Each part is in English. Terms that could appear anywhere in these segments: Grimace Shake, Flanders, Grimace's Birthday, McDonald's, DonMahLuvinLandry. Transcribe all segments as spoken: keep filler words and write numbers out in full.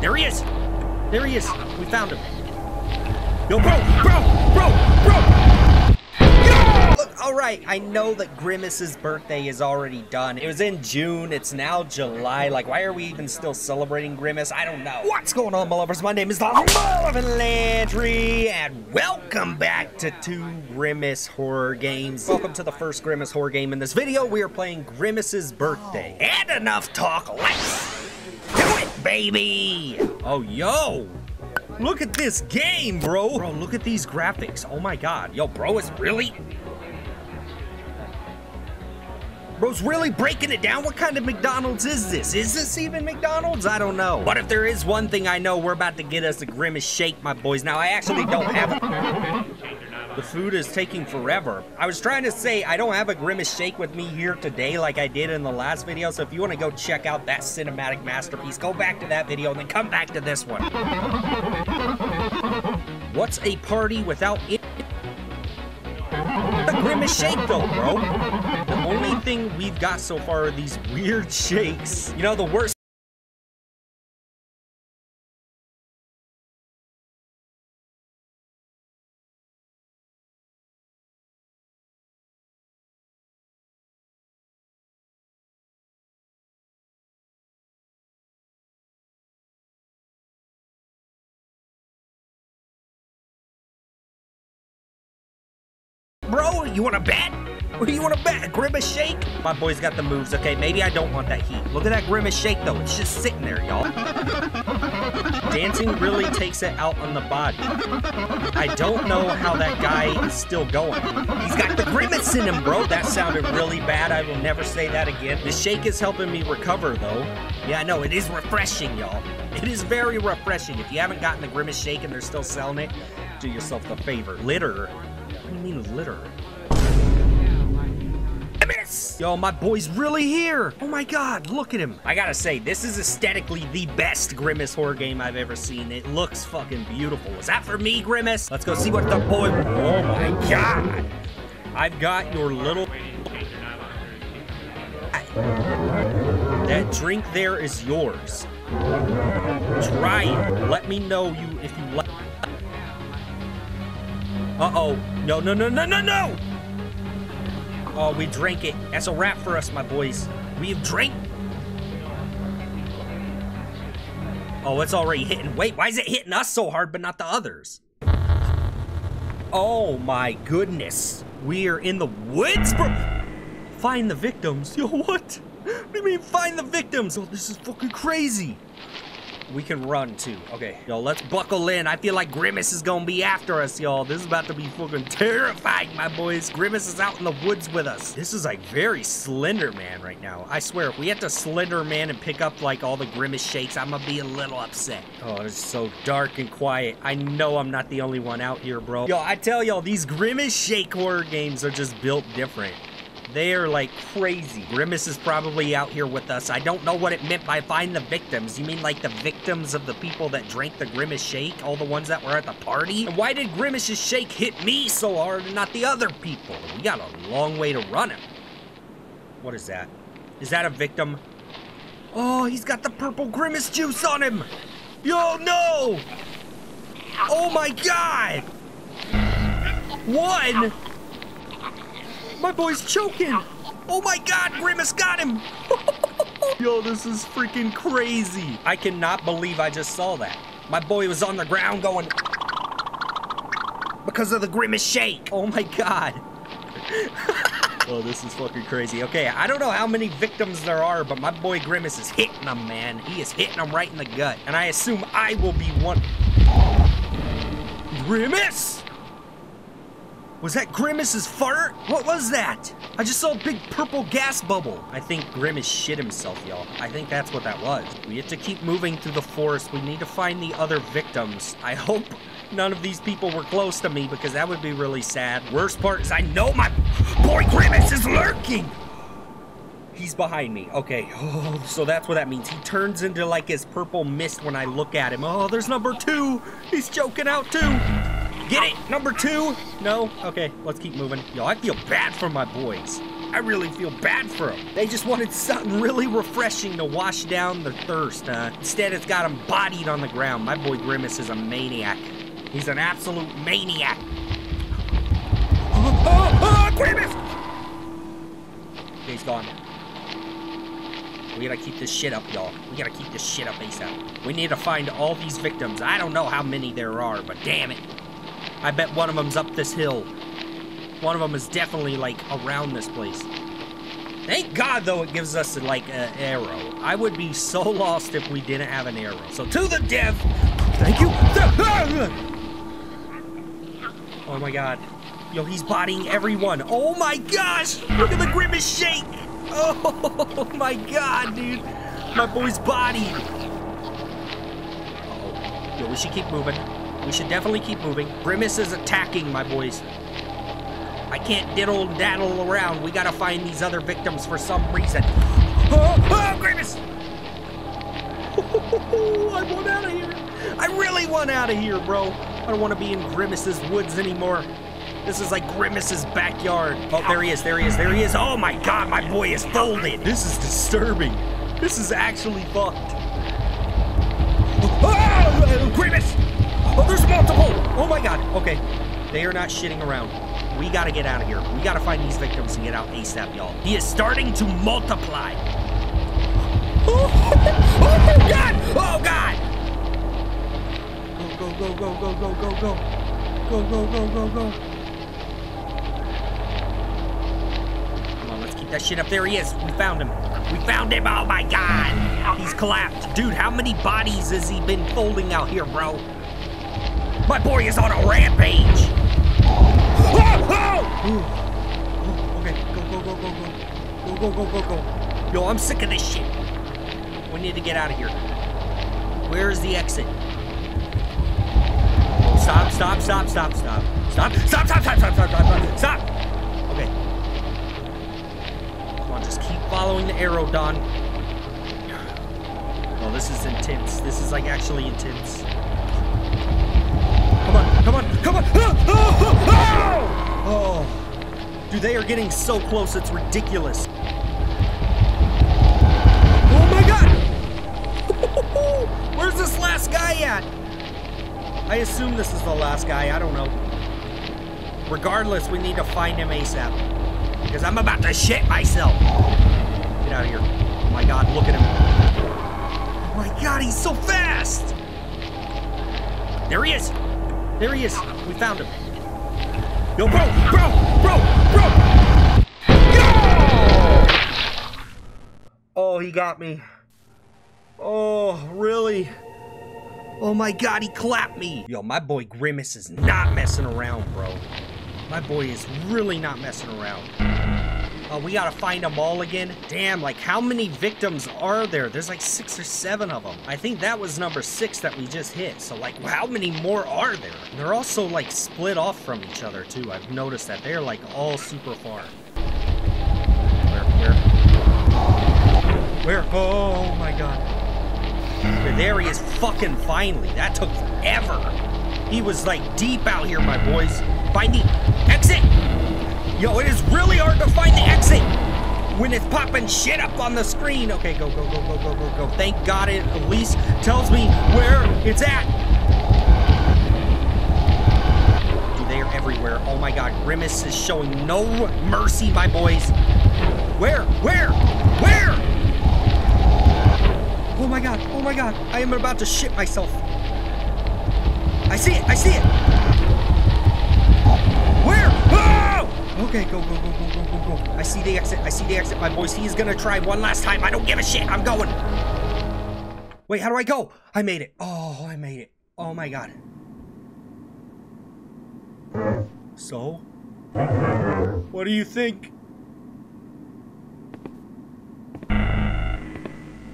There he is! There he is! We found him. Yo, bro! Bro! Bro! Bro! Look, alright, I know that Grimace's birthday is already done. It was in June, it's now July. Like, why are we even still celebrating Grimace? I don't know. What's going on, my lovers? My name is DonMahLuvinLandry, and welcome back to two Grimace horror games. Welcome to the first Grimace horror game. In this video, we are playing Grimace's Birthday. And enough talk, let's do it, baby! Oh, yo! Look at this game, bro! Bro, look at these graphics. Oh my god. Yo, bro, it's really... Bro's really breaking it down. What kind of McDonald's is this? Is this even McDonald's? I don't know. But if there is one thing I know, we're about to get us a Grimace shake, my boys. Now, I actually don't have it. The food is taking forever. I was trying to say I don't have a Grimace shake with me here today like I did in the last video. So if you want to go check out that cinematic masterpiece, go back to that video and then come back to this one. What's a party without it? The Grimace shake though, bro. The only thing we've got so far are these weird shakes. You know, the worst. Bro, you wanna bet? What do you wanna bet? A Grimace shake? My boy's got the moves. Okay, maybe I don't want that heat. Look at that Grimace shake though. It's just sitting there, y'all. Dancing really takes it out on the body. I don't know how that guy is still going. He's got the Grimace in him, bro. That sounded really bad. I will never say that again. The shake is helping me recover though. Yeah, I know. It is refreshing, y'all. It is very refreshing. If you haven't gotten the Grimace shake and they're still selling it, do yourself the favor. Litter. What do you mean litter? I miss! Yo, my boy's really here! Oh my god, look at him! I gotta say, this is aesthetically the best Grimace horror game I've ever seen. It looks fucking beautiful. Is that for me, Grimace? Let's go see what the boy... Oh my god! I've got your little... I... That drink there is yours. Try it. Let me know you if you like... Uh-oh. No, no, no, no, no, no! Oh, we drank it. That's a wrap for us, my boys. We've drank... Oh, it's already hitting. Wait, why is it hitting us so hard but not the others? Oh, my goodness. We are in the woods, bro. Find the victims? Yo, what? What do you mean, find the victims? Oh, this is fucking crazy. We can run too. Okay, yo, let's buckle in. I feel like Grimace is gonna be after us, y'all. This is about to be fucking terrifying, my boys. Grimace is out in the woods with us. This is like very Slender Man right now. I swear, if we had to Slender Man and pick up like all the Grimace shakes, I'm gonna be a little upset. Oh, it's so dark and quiet. I know I'm not the only one out here, bro. Yo, I tell y'all, these Grimace shake horror games are just built different. They are like crazy. Grimace is probably out here with us. I don't know what it meant by find the victims. You mean like the victims of the people that drank the Grimace shake? All the ones that were at the party? And why did Grimace's shake hit me so hard and not the other people? We got a long way to run him. What is that? Is that a victim? Oh, he's got the purple Grimace juice on him. Yo, no! Oh my god! One! My boy's choking! Oh my god, Grimace got him! Yo, this is freaking crazy. I cannot believe I just saw that. My boy was on the ground going... because of the Grimace shake! Oh my god. Oh, this is fucking crazy. Okay, I don't know how many victims there are, but my boy Grimace is hitting them, man. He is hitting them right in the gut. And I assume I will be one... Grimace! Was that Grimace's fart? What was that? I just saw a big purple gas bubble. I think Grimace shit himself, y'all. I think that's what that was. We have to keep moving through the forest. We need to find the other victims. I hope none of these people were close to me because that would be really sad. Worst part is I know my boy Grimace is lurking. He's behind me. Okay, oh, so that's what that means. He turns into like his purple mist when I look at him. Oh, there's number two. He's choking out too. Get it! Number two! No? Okay, let's keep moving. Yo, I feel bad for my boys. I really feel bad for them. They just wanted something really refreshing to wash down their thirst. Uh, instead, it's got them bodied on the ground. My boy Grimace is a maniac. He's an absolute maniac. Oh, oh, oh, Grimace! Okay, he's gone. We gotta keep this shit up, y'all. We gotta keep this shit up ASAP. We need to find all these victims. I don't know how many there are, but damn it. I bet one of them's up this hill. One of them is definitely, like, around this place. Thank God, though, it gives us, like, an arrow. I would be so lost if we didn't have an arrow. So, to the death! Thank you! Oh, my God. Yo, he's bodying everyone. Oh, my gosh! Look at the Grimace shake! Oh, my God, dude. My boy's body. Uh-oh. Yo, we should keep moving. We should definitely keep moving. Grimace is attacking, my boys. I can't diddle and daddle around. We gotta find these other victims for some reason. Oh, oh, Grimace! Oh, I want out of here. I really want out of here, bro. I don't want to be in Grimace's woods anymore. This is like Grimace's backyard. Oh, there he is, there he is, there he is. Oh my God, my boy is folded. This is disturbing. This is actually fucked. Oh, Grimace! Oh, there's multiple! Oh my God, okay. They are not shitting around. We gotta get out of here. We gotta find these victims and get out ASAP, y'all. He is starting to multiply. Oh, oh my God! Oh God! Go, go, go, go, go, go, go, go. Go, go, go, go, go. Come on, let's keep that shit up. There he is. We found him. We found him. Oh my God! He's collapsed. Dude, how many bodies has he been folding out here, bro? My boy is on a rampage! Ooh. Ooh. Okay, go, go, go, go, go. Go, go, go, go, go. Yo, I'm sick of this shit. We need to get out of here. Where is the exit? Stop, stop, stop, stop, stop. Stop, stop, stop, stop, stop, stop, stop, stop. Okay. Come on, just keep following the arrow, Don. Oh, this is intense. This is, like, actually intense. Come on, come on, come on. Oh, oh, oh, oh! Oh, dude, they are getting so close, it's ridiculous. Oh my God! Where's this last guy at? I assume this is the last guy, I don't know. Regardless, we need to find him ASAP. Because I'm about to shit myself. Get out of here. Oh my God, look at him. Oh my God, he's so fast! There he is! There he is, we found him. Yo, bro, bro, bro, bro! Go! Oh, he got me. Oh, really? Oh my God, he clapped me. Yo, my boy Grimace is not messing around, bro. My boy is really not messing around. Oh, uh, we gotta find them all again. Damn, like how many victims are there? There's like six or seven of them. I think that was number six that we just hit. So like, how many more are there? They're also like split off from each other too. I've noticed that they're like all super far. Where, where? Where? Oh my God. Okay, there he is fucking finally. That took forever. He was like deep out here, my boys. Find the exit. Yo, it is really hard to find the exit when it's popping shit up on the screen. Okay, go, go, go, go, go, go, go. Thank God it at least tells me where it's at. Dude, they are everywhere. Oh my God, Grimace is showing no mercy, my boys. Where, where, where? Oh my God, oh my God. I am about to shit myself. I see it, I see it. Where? Ah! Okay, go, go, go, go, go, go, go. I see the exit, I see the exit, my boys. He is gonna try one last time. I don't give a shit, I'm going. Wait, how do I go? I made it. Oh, I made it. Oh my God. So? What do you think?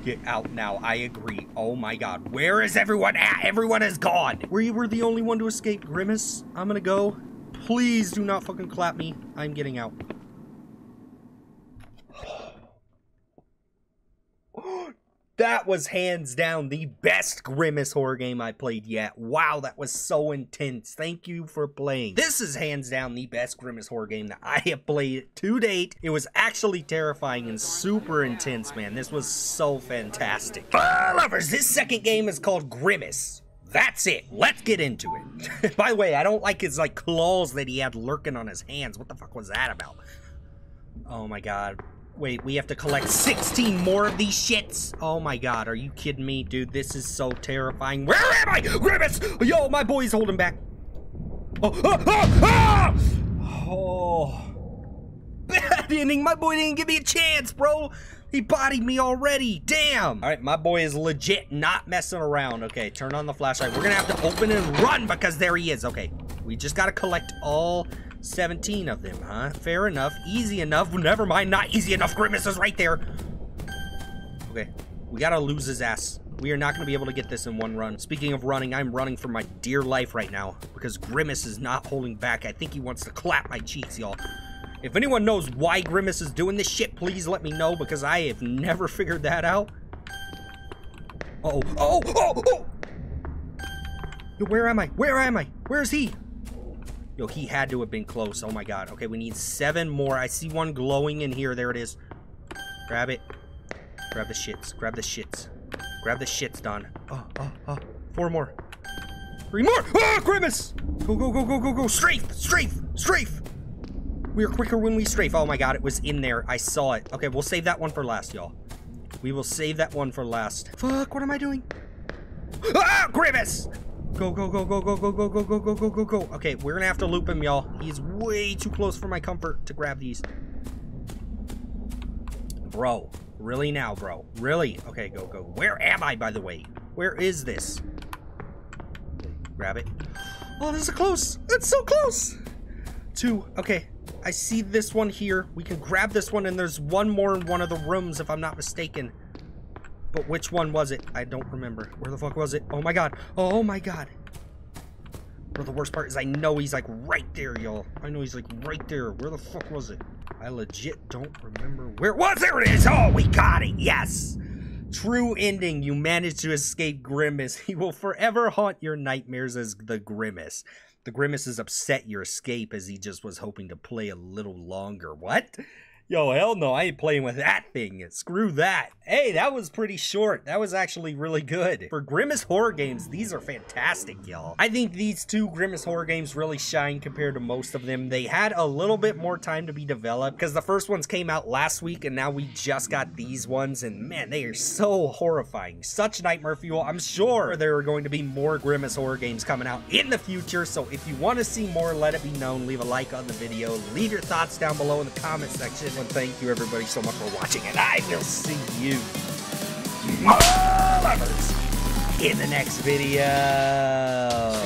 Get out now, I agree. Oh my God, where is everyone at? Everyone is gone. We were the only one to escape, Grimace. I'm gonna go. Please do not fucking clap me. I'm getting out. That was hands down the best Grimace horror game I played yet. Wow, that was so intense. Thank you for playing. This is hands down the best Grimace horror game that I have played to date. It was actually terrifying and super intense, man. This was so fantastic. Ah, lovers, this second game is called Grimace. That's it. Let's get into it. By the way, I don't like his like claws that he had lurking on his hands. What the fuck was that about? Oh my god. Wait, we have to collect sixteen more of these shits? Oh my god, are you kidding me? Dude, this is so terrifying. Where am I? Grimace! Yo, my boy's holding back. Oh, oh, oh, oh! Oh. Bad ending, my boy didn't give me a chance, bro. He bodied me already, damn. All right, my boy is legit not messing around. Okay, turn on the flashlight. We're gonna have to open and run because there he is. Okay, we just gotta collect all seventeen of them, huh? Fair enough, easy enough. Never mind, not easy enough. Grimace is right there. Okay, we gotta lose his ass. We are not gonna be able to get this in one run. Speaking of running, I'm running for my dear life right now because Grimace is not holding back. I think he wants to clap my cheeks, y'all. If anyone knows why Grimace is doing this shit, please let me know because I have never figured that out. Uh-oh. Oh, oh, oh! Yo, where am I? Where am I? Where is he? Yo, he had to have been close. Oh my god. Okay, we need seven more. I see one glowing in here. There it is. Grab it. Grab the shits. Grab the shits. Grab the shits, Don. Oh, oh, oh. Four more. Three more! Ah, Grimace! Go, go, go, go, go, go. Strafe! Strafe! Strafe! We are quicker when we strafe. Oh my god, it was in there. I saw it. Okay, we'll save that one for last, y'all. We will save that one for last. Fuck, what am I doing? Ah, Grimace! Go, go, go, go, go, go, go, go, go, go, go, go, go. Okay, we're gonna have to loop him, y'all. He's way too close for my comfort to grab these. Bro, really now, bro. Really? Okay, go, go. Where am I, by the way? Where is this? Grab it. Oh, this is close. It's so close. Two. Okay. I see this one here. We can grab this one, and there's one more in one of the rooms, if I'm not mistaken. But which one was it? I don't remember. Where the fuck was it? Oh my god. Oh my god. Bro, the worst part is I know he's like right there, y'all. I know he's like right there. Where the fuck was it? I legit don't remember where it was. There it is. Oh, we got it. Yes. True ending. You managed to escape Grimace. He will forever haunt your nightmares as the Grimace. The Grimace is upset your escape as he just was hoping to play a little longer. What? Yo, hell no, I ain't playing with that thing. Screw that. Hey, that was pretty short. That was actually really good. For Grimace horror games, these are fantastic, y'all. I think these two Grimace horror games really shine compared to most of them. They had a little bit more time to be developed because the first ones came out last week and now we just got these ones, and man, they are so horrifying. Such nightmare fuel. I'm sure there are going to be more Grimace horror games coming out in the future, so if you want to see more, let it be known. Leave a like on the video. Leave your thoughts down below in the comment section. And thank you everybody so much for watching, and I will see you, my lovers, in the next video.